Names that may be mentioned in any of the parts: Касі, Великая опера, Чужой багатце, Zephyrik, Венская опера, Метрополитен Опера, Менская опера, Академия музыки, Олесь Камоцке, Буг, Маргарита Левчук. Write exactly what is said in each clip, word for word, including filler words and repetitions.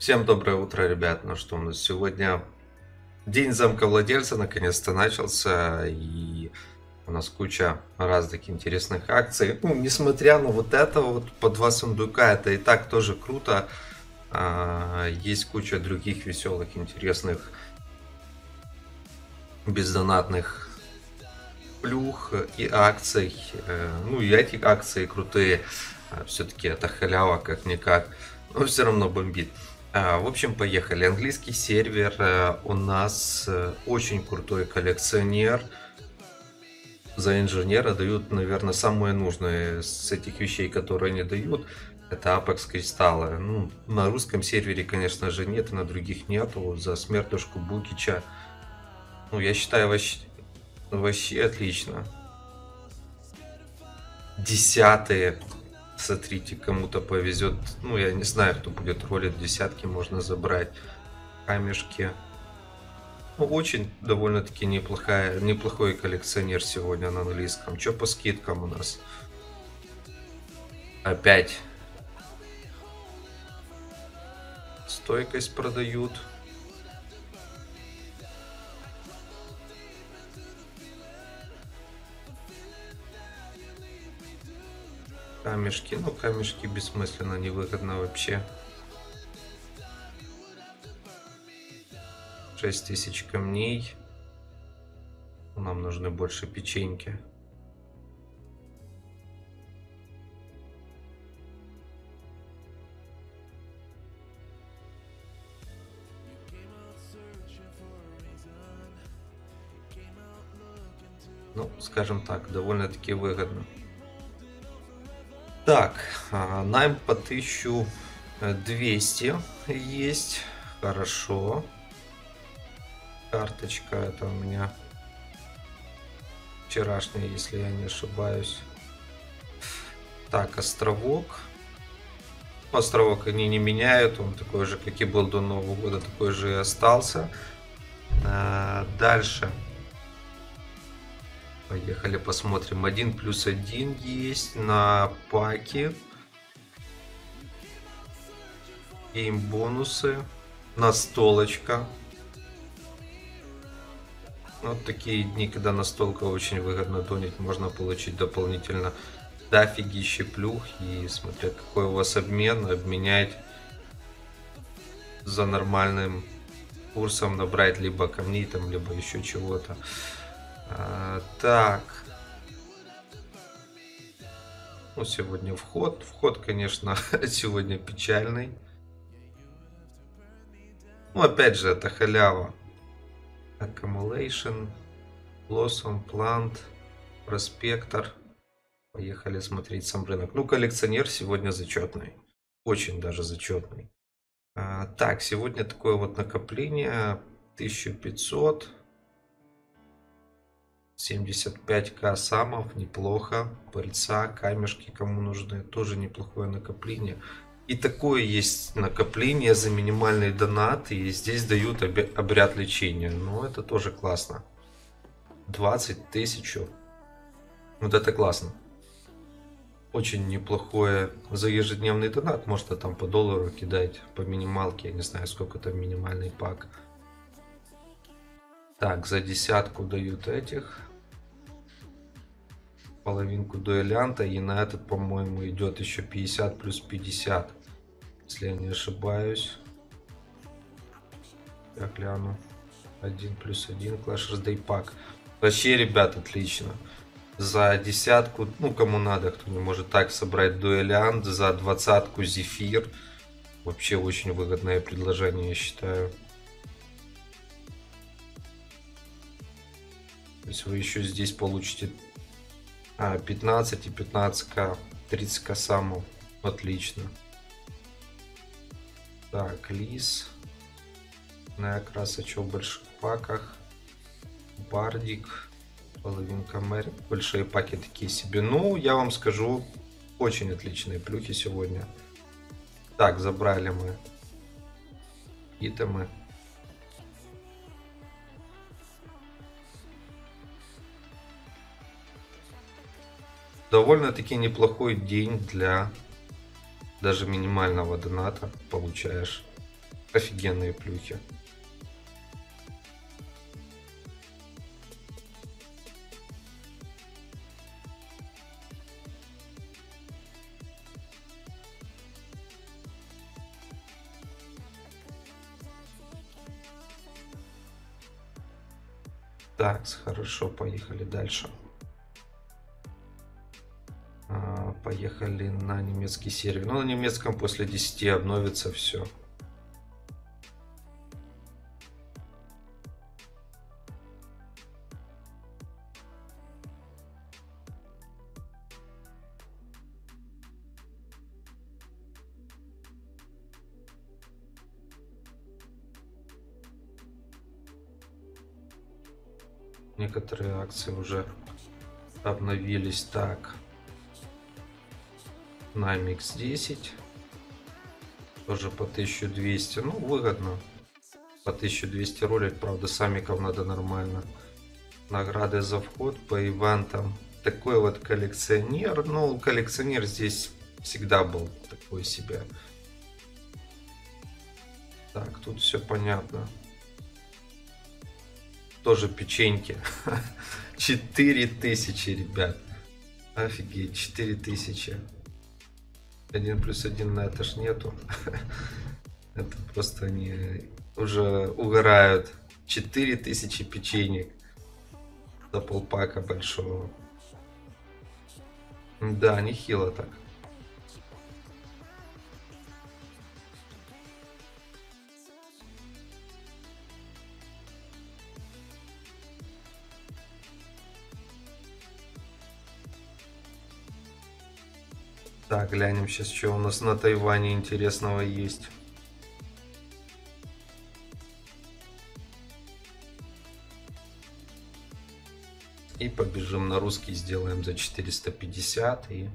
Всем доброе утро, ребят. Ну что, у нас сегодня день замка владельца наконец-то начался, и у нас куча разных интересных акций. Ну, несмотря на вот это вот по два сундука, это и так тоже круто. А, есть куча других веселых, интересных, бездонатных плюх и акций. Ну и эти акции крутые. Все-таки это халява как-никак, но все равно бомбит. В общем, поехали. Английский сервер, у нас очень крутой коллекционер. За инженера дают, наверное, самые нужные с этих вещей, которые они дают. Это Апекс кристаллы. Ну, на русском сервере, конечно же, нет, и на других нету. За смертушку Букича, ну, я считаю, вообще, вообще отлично. Десятые. Смотрите, кому-то повезет. Ну, я не знаю, кто будет ролить. Десятки можно забрать. Камешки. Ну, очень довольно-таки неплохая, неплохой коллекционер сегодня на английском. Че по скидкам у нас? Опять. Стойкость продают. Камешки, ну камешки бессмысленно, невыгодно вообще. шесть тысяч камней. Нам нужны больше печеньки. Ну, скажем так, довольно-таки выгодно. Так, найм по тысяче двести есть, хорошо. Карточка это у меня вчерашняя, если я не ошибаюсь. Так, островок. Островок они не меняют, он такой же, как и был до Нового года, такой же и остался. Дальше. Поехали, посмотрим. один плюс один есть на паки. Гейм бонусы. Настолочка. Вот такие дни, когда настолка очень выгодно тонет, можно получить дополнительно дофигище плюх. И смотря какой у вас обмен, обменять за нормальным курсом, набрать либо камней, там, либо еще чего-то. Так, ну сегодня вход, вход, конечно, сегодня печальный. Ну опять же, это халява. Accumulation, Blossom, Plant, Prospector. Поехали смотреть сам рынок. Ну, коллекционер сегодня зачетный, очень даже зачетный. А, так, сегодня такое вот накопление, тысяча пятьсот. семьдесят пять ка самов, неплохо. Пыльца, камешки, кому нужны, тоже неплохое накопление. И такое есть накопление за минимальный донат, и здесь дают обряд лечения, но это тоже классно. двадцать тысяч, вот это классно, очень неплохое за ежедневный донат. Можно там по доллару кидать, по минималке, я не знаю, сколько там минимальный пак. Так, за десятку дают этих. Половинку дуэлянта. И на этот, по-моему, идет еще пятьдесят плюс пятьдесят. Если я не ошибаюсь. Я гляну. один плюс один. Clash пак. Вообще, ребят, отлично. За десятку, ну, кому надо, кто не может так собрать дуэлянт. За двадцатку зефир. Вообще, очень выгодное предложение, я считаю. То есть вы еще здесь получите пятнадцать и пятнадцать ка, тридцать ка саму. Отлично. Так, лис. Накрасочек в больших паках. Бардик. Половинка мэри. Большие паки такие себе. Ну, я вам скажу, очень отличные плюхи сегодня. Так, забрали мы итемы. Довольно-таки неплохой день для даже минимального доната. Получаешь Офигенные плюхи. Так, хорошо, поехали дальше. А, поехали на немецкий сервер. Ну, на немецком после десяти обновится все. Некоторые акции уже обновились. Так, на М Х десять тоже по тысяче двести, ну выгодно по тысяче двести ролик, правда самиков надо нормально. Награды за вход по ивентам, такой вот коллекционер, ну коллекционер здесь всегда был такой себе. Так, тут все понятно. Тоже печеньки. четыре тысячи, ребят. Офигеть, четыре тысячи. один плюс один на это ж нету. Это просто они уже угорают. четыре тысячи печенек. За полпака большого. Да, нехило так. Так, глянем сейчас, что у нас на Тайване интересного есть. И побежим на русский, сделаем за четыреста пятьдесят. И...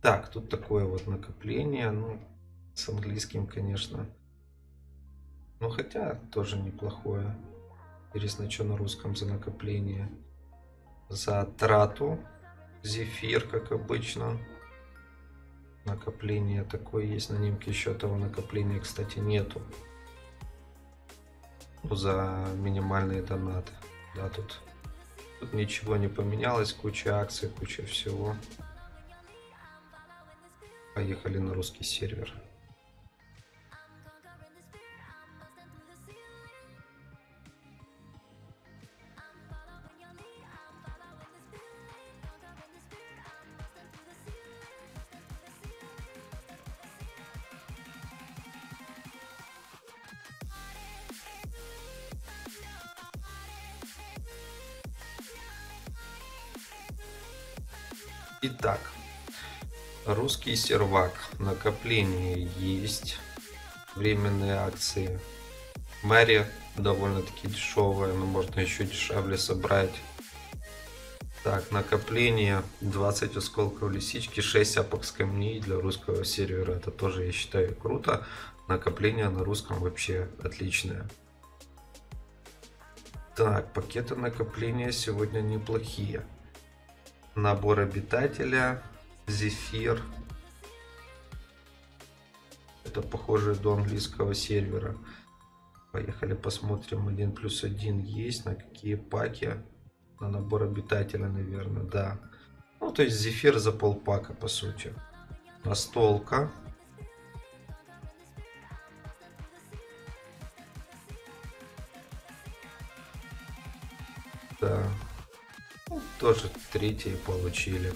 Так, тут такое вот накопление. Ну, с английским, конечно. Ну хотя тоже неплохое. Интересно, что на русском за накопление. За трату. Зефир, как обычно. Накопление такое есть. На немке еще того накопления, кстати, нету. Ну, за минимальные донаты. Да, тут, тут ничего не поменялось. Куча акций, куча всего. Поехали на русский сервер. Итак, русский сервак, накопление есть, временные акции. Мэри довольно-таки дешевая, но можно еще дешевле собрать. Так, накопление двадцать осколков лисички, шесть апокс камней для русского сервера. Это тоже, я считаю, круто. Накопление на русском вообще отличное. Так, пакеты накопления сегодня неплохие. Набор обитателя, зефир. Это похоже до английского сервера. Поехали посмотрим. один плюс один есть. На какие паки? На набор обитателя, наверное, да. Ну, то есть зефир за полпака, по сути. Настолка. Да. Тоже третьи получили.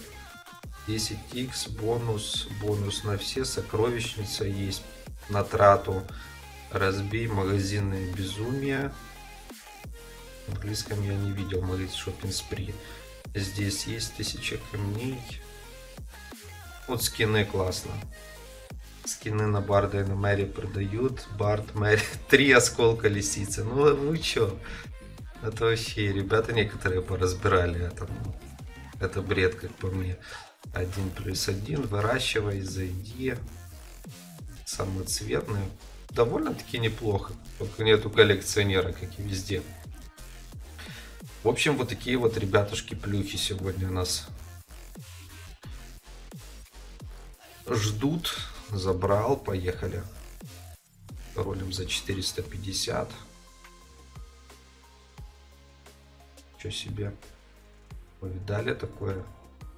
десять икс бонус. Бонус на все. Сокровищница есть. На трату. Разбей магазинные безумия. В английском я не видел. Магазин шоппинг спри. Здесь есть тысяча камней. Вот скины классно. Скины на Барда и на Мэри продают. Бард, Мэри. Три осколка лисицы. Ну вы чё? Это вообще, ребята некоторые поразбирали это. Это бред, как по мне. один плюс один, выращивай, зайди. Самоцветные. Довольно-таки неплохо. Только нету коллекционера, как и везде. В общем, вот такие вот, ребятушки, плюхи сегодня нас ждут. Забрал, поехали. Ролим за четыреста пятьдесят. Что себе. Вы видали такое?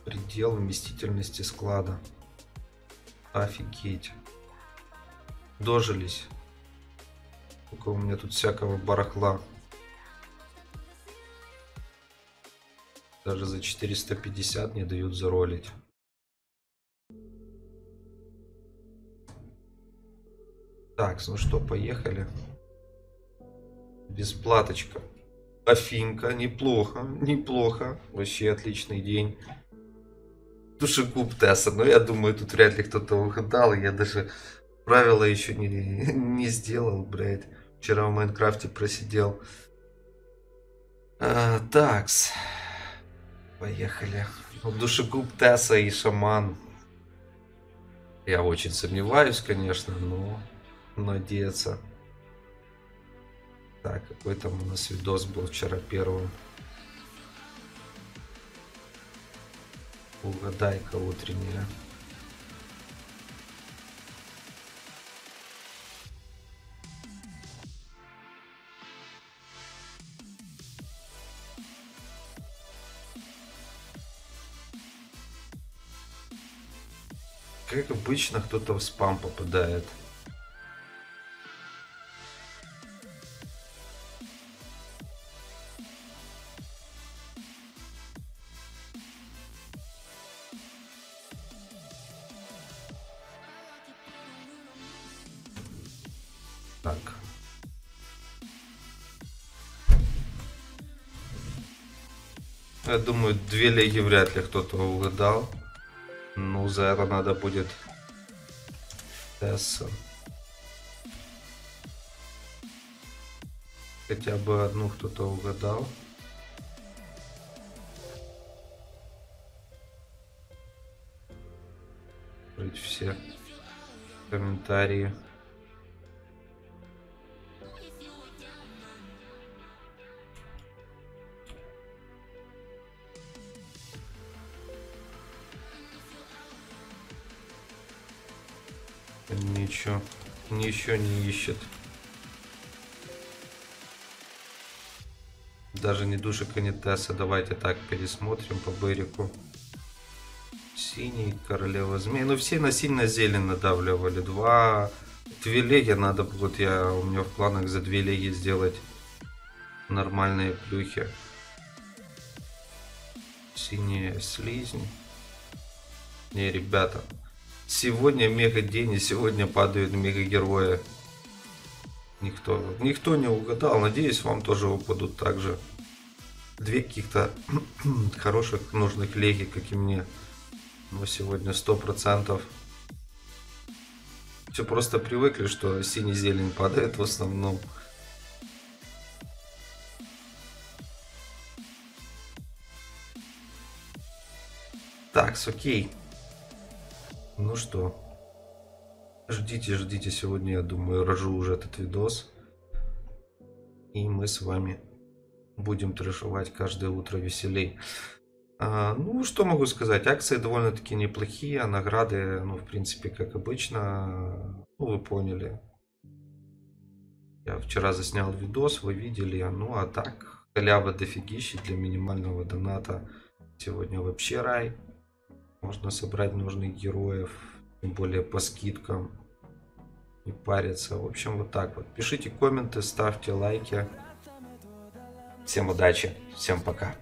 Предел вместительности склада. Офигеть. Дожились. Только у меня тут всякого барахла. Даже за четыреста пятьдесят не дают заролить. Так, ну что, поехали. Бесплаточка. Афинка, неплохо, неплохо. Вообще отличный день. Душекуп Тесса. Но я думаю, тут вряд ли кто-то угадал. Я даже правила еще не, не сделал, блядь. Вчера в Майнкрафте просидел. А, такс. Поехали. Душегуб Тесса и шаман. Я очень сомневаюсь, конечно, но надеяться. Так, какой там у нас видос был вчера первым? Угадайка утренняя. Как обычно, кто-то в спам попадает. Так. Я думаю, две лиги вряд ли кто-то угадал. Ну, за это надо будет Тесса. Хотя бы одну кто-то угадал. Открыть все комментарии. Ничего, ничего не ищет. Даже не душика, не Тесса. Давайте так пересмотрим по берегу. Синий, королева змей. Ну все на сильно зелень надавливали. Два, две леги надо будет. Я, у меня в планах за две леги сделать нормальные плюхи. Синяя слизнь. Не, ребята. Сегодня мега день, и сегодня падают мега герои. Никто, никто не угадал. Надеюсь, вам тоже упадут также. Две каких-то хороших, нужных леги, как и мне. Но сегодня сто процентов. Все просто привыкли, что синий-зелень падает в основном. Так, окей. Ну что, ждите, ждите. Сегодня, я думаю, рожу уже этот видос. И мы с вами будем трешевать каждое утро веселей. А, ну, что могу сказать. Акции довольно-таки неплохие. А награды, ну, в принципе, как обычно. Ну, вы поняли. Я вчера заснял видос, вы видели. Ну, а так, халява дофигища для минимального доната. Сегодня вообще рай. Можно собрать нужных героев, тем более по скидкам, и париться. В общем, вот так вот. Пишите комменты, ставьте лайки. Всем удачи, всем пока.